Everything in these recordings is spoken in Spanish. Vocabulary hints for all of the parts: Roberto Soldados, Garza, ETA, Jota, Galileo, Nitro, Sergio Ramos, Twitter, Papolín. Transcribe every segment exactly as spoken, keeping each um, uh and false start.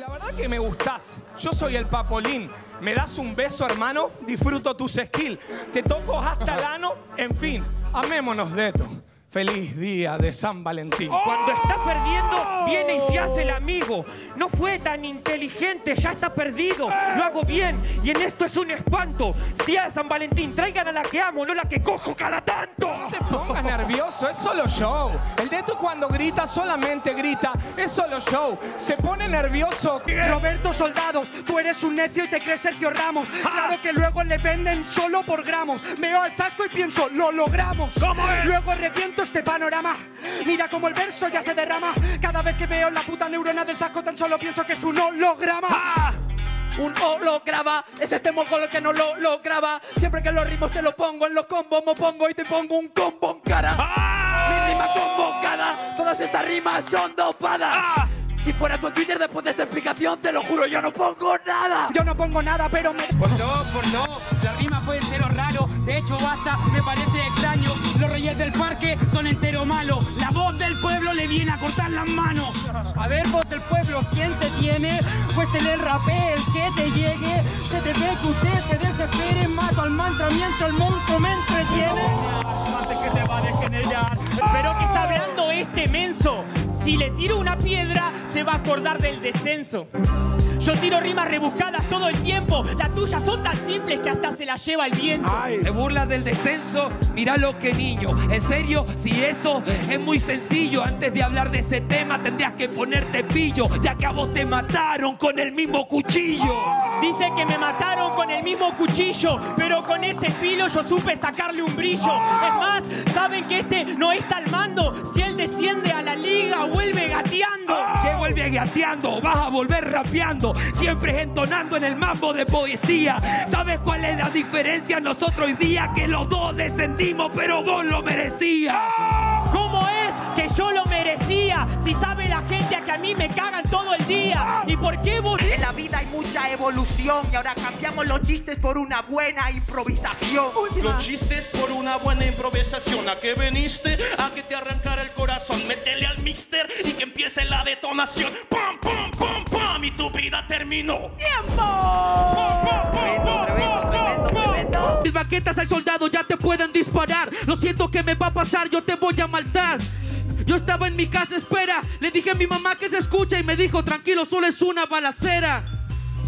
la verdad que me gustás. Yo soy el Papolín. Me das un beso, hermano, disfruto tus skills. Te toco hasta el ano, en fin. Amémonos de esto. Feliz día de San Valentín. ¡Oh! Cuando está perdiendo, viene y se hace el amigo. No fue tan inteligente, ya está perdido. Lo hago bien y en esto es un espanto. Día de San Valentín, traigan a la que amo, no la que cojo cada tanto. No te pongas nervioso, es solo show. El Deto cuando grita, solamente grita. Es solo show, se pone nervioso. Roberto Soldados, tú eres un necio y te crees Sergio Ramos. Claro que luego le venden solo por gramos. Veo al Sasco y pienso, lo logramos. ¿Cómo es? Luego reviento este panorama, mira como el verso ya se derrama. Cada vez que veo la puta neurona del Sasco tan solo pienso que es un holograma. ¡Ah! Un holograma, es este mogol que no lo lograba. Siempre que los ritmos te lo pongo, en los combos me pongo y te pongo un combo en cara. ¡Ah! Mi rima convocada, todas estas rimas son dopadas. ¡Ah! Si fuera tu Twitter después de esta explicación, te lo juro, yo no pongo nada. Yo no pongo nada, pero me... Por no, por no, la rima fue entero raro. De hecho, basta, me parece extraño. Los reyes del parque son entero malos. La voz del pueblo le viene a cortar las manos. A ver, voz del pueblo, ¿quién te tiene? Pues en el rapé, el que te llegue. Se te ve que usted se desespere. Mato al mantra mientras el monstruo me entretiene. Antes que te va a degenerar. Pero que está hablando este menso. Si le tiro una piedra, se va a acordar del descenso. Yo tiro rimas rebuscadas todo el tiempo. Las tuyas son tan simples que hasta se las lleva el viento. Ay. Se burla del descenso, mirá lo que niño. En serio, si eso es muy sencillo. Antes de hablar de ese tema tendrías que ponerte pillo, ya que a vos te mataron con el mismo cuchillo. Dice que me mataron con el mismo cuchillo, pero con ese filo yo supe sacarle un brillo. Es más, saben que este no está al mando. Si él desciende a la liga, vuelve gateando. Que vuelve gateando, vas a volver rapeando. Siempre entonando en el mambo de poesía. ¿Sabes cuál es la diferencia? Nosotros hoy día que los dos descendimos, pero vos lo merecías. ¿Cómo es que yo lo merecía? Si sabe la gente a que a mí me cagan todo el día. ¿Y por qué vos? En la vida hay mucha evolución y ahora cambiamos los chistes por una buena improvisación. Última. Los chistes por una buena improvisación. ¿A qué veniste? A que te arrancara el corazón. Métele al mixter y que empiece la detonación. ¡Pam, pam, pam, pam! Y tu vida terminó. ¡Tiempo! ¡Pam, pam, pam, pam, pam, pam, pam, pam! Mis baquetas al soldado ya te pueden disparar. Lo siento que me va a pasar, yo te voy a matar. Yo estaba en mi casa, espera. Le dije a mi mamá que se escucha y me dijo, tranquilo, solo es una balacera.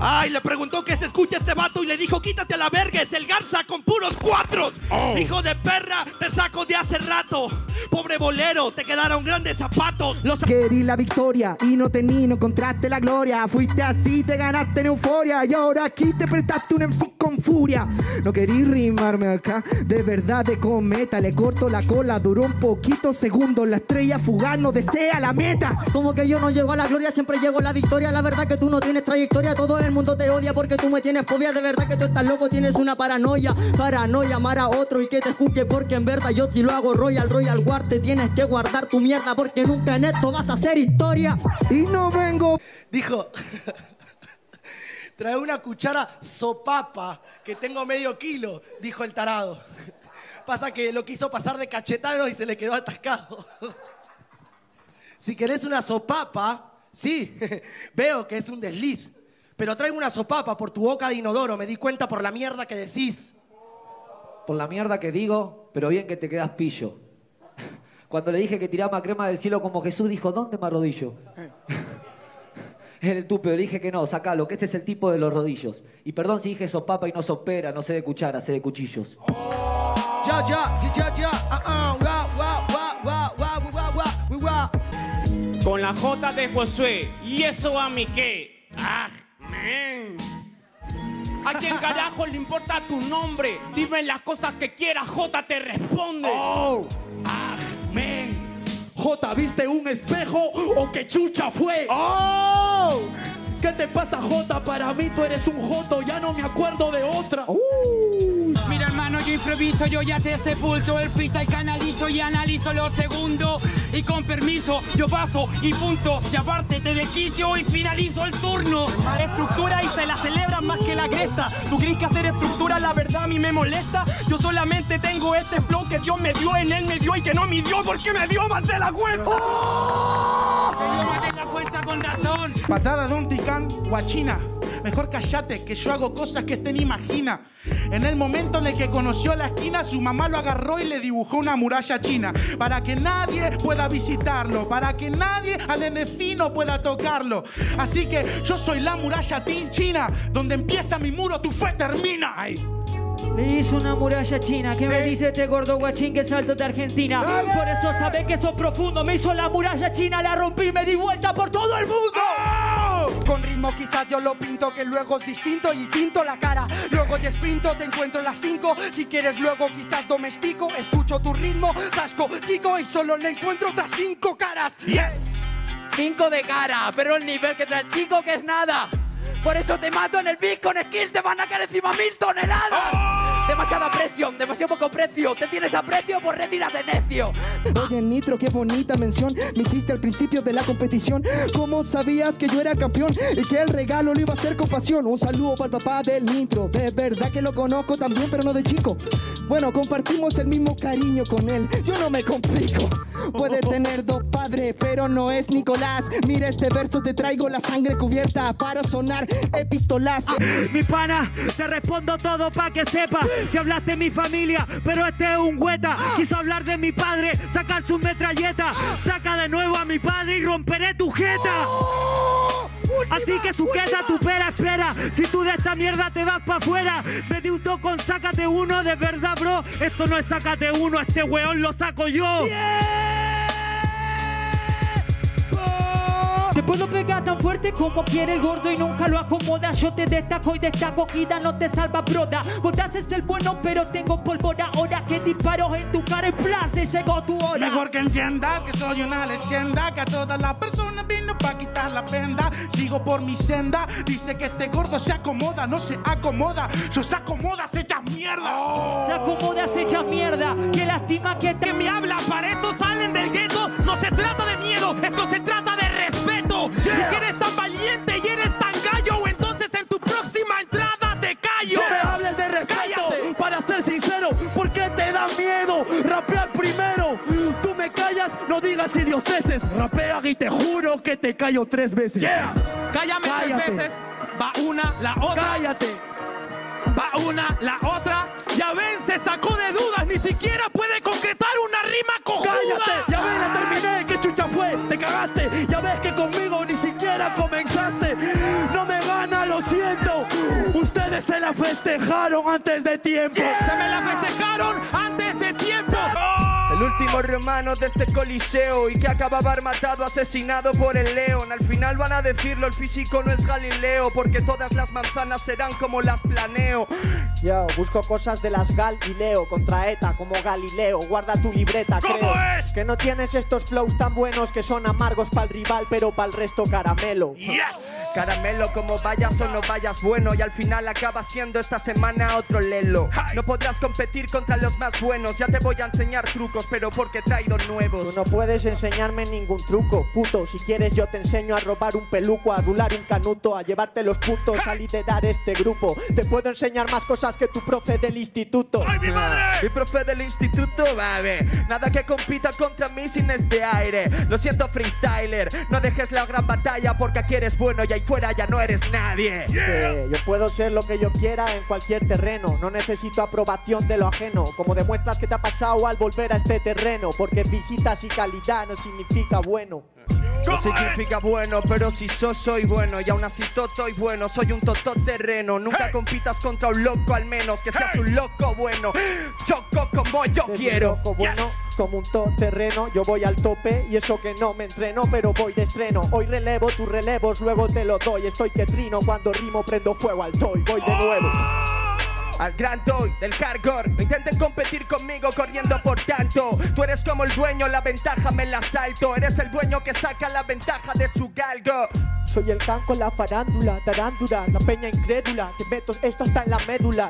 Ay, le preguntó que se escucha este vato y le dijo, quítate a la verga, es el Garza con puros cuatros. Oh. Hijo de perra, te saco de hace rato. Pobre bolero, te quedaron grandes zapatos. Los... Querí la victoria y no tení, no encontraste la gloria. Fuiste así, te ganaste en euforia y ahora aquí te prestaste un M C con furia. No querí rimarme acá, de verdad de cometa. Le corto la cola, duró un poquito segundos. La estrella fugaz no desea la meta. Como que yo no llego a la gloria, siempre llego a la victoria. La verdad que tú no tienes trayectoria, todo el mundo te odia porque tú me tienes fobia. De verdad que tú estás loco, tienes una paranoia para no llamar a otro y que te juzgue, porque en verdad yo si lo hago royal, royal guard. Te tienes que guardar tu mierda porque nunca en esto vas a hacer historia. Y no vengo. Dijo, trae una cuchara sopapa que tengo medio kilo, dijo el tarado. Pasa que lo quiso pasar de cachetano y se le quedó atascado. Si querés una sopapa, sí, veo que es un desliz. Pero traigo una sopapa por tu boca de inodoro, me di cuenta por la mierda que decís. Por la mierda que digo, pero bien que te quedas pillo. Cuando le dije que tiraba crema del cielo como Jesús, dijo, ¿dónde me arrodillo? El tupe, le dije que no, sacalo, que este es el tipo de los rodillos. Y perdón si dije sopapa y no sopera, no sé de cuchara, sé de cuchillos. Ya, ya, ya, ya, ah, ah, wa, wa, wa, wa, wa, wa. Con la Jota de Josué, y eso a mí qué. Ah, man. ¿A quién carajo le importa tu nombre? Dime las cosas que quieras, Jota te responde. Oh. Ah. Men, Jota, ¿viste un espejo o qué chucha fue? ¡Oh! ¿Qué te pasa, Jota? Para mí tú eres un joto, ya no me acuerdo de otra. Uh. Mira, hermano, yo improviso, yo ya te sepulto. El freestyle canalizo y analizo lo segundo. Y con permiso, yo paso y punto. Y aparte te desquicio y finalizo el turno. Estructura y se la celebran más que la cresta. ¿Tú crees que hacer estructura la verdad a mí me molesta? Yo solamente tengo este flow que Dios me dio, en él me dio y que no me dio porque me dio más de la cuenta. ¡Oh! Me dio más de la cuenta con corazón. Patada de un ticán guachina. Mejor callate, que yo hago cosas que este ni imagina. En el momento en el que conoció la esquina, su mamá lo agarró y le dibujó una muralla china. Para que nadie pueda visitarlo, para que nadie al enefino pueda tocarlo. Así que yo soy la muralla china. Donde empieza mi muro, tu fe termina. Ay. Le hizo una muralla china. ¿Qué sí. me dice este gordo guachín que salto de Argentina? ¡Dale! Por eso sabés que sos profundo. Me hizo la muralla china, la rompí, me di vuelta por todo el mundo. ¡Oh! Con ritmo quizás yo lo pinto, que luego es distinto y tinto la cara. Luego y esprinto, te encuentro en las cinco. Si quieres luego quizás domestico. Escucho tu ritmo, tasco, chico, y solo le encuentro otras cinco caras. Yes. Cinco de cara, pero el nivel que trae el chico que es nada. Por eso te mato en el beat con skill, te van a caer encima mil toneladas. ¡Oh! Demasiada presión, demasiado poco precio. Te tienes a precio por retiras de necio. Oye Nitro, qué bonita mención me hiciste al principio de la competición. ¿Cómo sabías que yo era campeón? Y que el regalo lo iba a hacer con pasión. Un saludo para el papá del Nitro. De verdad que lo conozco también, pero no de chico. Bueno, compartimos el mismo cariño con él. Yo no me complico. Puede tener dos padres, pero no es Nicolás. Mira este verso, te traigo la sangre cubierta para sonar epistolazo. Ah, mi pana, te respondo todo pa' que sepas. Si hablaste de mi familia, pero este es un hueta. Quiso hablar de mi padre, sacar su metralleta. Saca de nuevo a mi padre y romperé tu jeta. Oh, última, así que sujeta tu pera, espera. Si tú de esta mierda te vas pa' afuera, pedí un tocón, sácate uno, de verdad, bro. Esto no es sácate uno, este weón lo saco yo. Yeah. Te puedo pegar tan fuerte como quiere el gordo y nunca lo acomoda. Yo te destaco y de esta cogida no te salva, broda. Vos haces el bueno, pero tengo pólvora. Ahora que disparos en tu cara y place, llegó tu hora. Mejor que entiendas que soy una leyenda, que a todas las personas vino pa' quitar la penda. Sigo por mi senda, dice que este gordo se acomoda. No se acomoda, yo se acomoda, se echa mierda. Oh. Se acomoda, se echa mierda. Qué lástima que te... Que me habla, para eso salen del gueto. No se trata de miedo, esto se trata de respeto. Yeah. Y si eres tan valiente y eres tan gallo, entonces en tu próxima entrada te callo. No me hables de respeto, cállate. Para ser sincero, ¿por qué te da miedo rapear primero? Tú me callas, no digas idioteces. Rapea y te juro que te callo tres veces. Yeah. Cállame cállate. Tres veces, va una, la otra. Cállate. Va una, la otra. Ya ven, se sacó de dudas, ni siquiera puede concretar una rima cojuda. Cállate, ya ven, la terminé, qué chucha fue, te cagaste. Ya ves que conmigo ni siquiera comenzaste. No me gana, lo siento. Ustedes se la festejaron antes de tiempo. Yeah. Se me la festejaron antes de tiempo. Oh. El último romano de este coliseo y que acaba de haber matado, asesinado por el león. Al final van a decirlo, el físico no es Galileo, porque todas las manzanas serán como las planeo. Yo busco cosas de las Gal y Leo, contra ETA como Galileo, guarda tu libreta. ¿Cómo creo es? Que no tienes estos flows tan buenos que son amargos para el rival, pero para el resto caramelo. Yes. Caramelo como vayas o no vayas bueno, y al final acaba siendo esta semana otro lelo. Hi. No podrás competir contra los más buenos, ya te voy a enseñar trucos, pero porque traigo nuevos. Tú no puedes enseñarme ningún truco, puto. Si quieres yo te enseño a robar un peluco, a rular un canuto, a llevarte los putos, ¡hey!, a liderar este grupo. Te puedo enseñar más cosas que tu profe del instituto. ¡Ay, mi madre! Ah, mi profe del instituto, vale. Nada que compita contra mí sin este aire. Lo siento, freestyler, no dejes la gran batalla, porque aquí eres bueno y ahí fuera ya no eres nadie. Yeah. Sí, yo puedo ser lo que yo quiera en cualquier terreno. No necesito aprobación de lo ajeno, como demuestras que te ha pasado al volver a este terreno, porque visitas y calidad no significa bueno. No significa bueno, pero si sos soy bueno, y aún así toto y bueno, soy un toto terreno. Nunca hey. compitas contra un loco, al menos que seas hey. un loco bueno. Choco como yo Desde quiero loco bueno, yes. como un tot terreno. Yo voy al tope y eso que no me entreno, pero voy de estreno. Hoy relevo tus relevos, luego te lo doy. Estoy que trino, cuando rimo prendo fuego al toy. Voy de nuevo oh. al gran doy del hardcore. No intenten competir conmigo corriendo por tanto. Tú eres como el dueño, la ventaja me la salto. Eres el dueño que saca la ventaja de su galgo. Soy el can con la farándula, tarándula, la peña incrédula. Te meto, esto está en la médula.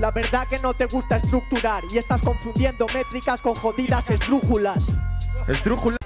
La verdad que no te gusta estructurar y estás confundiendo métricas con jodidas estrújulas. Estrújulas.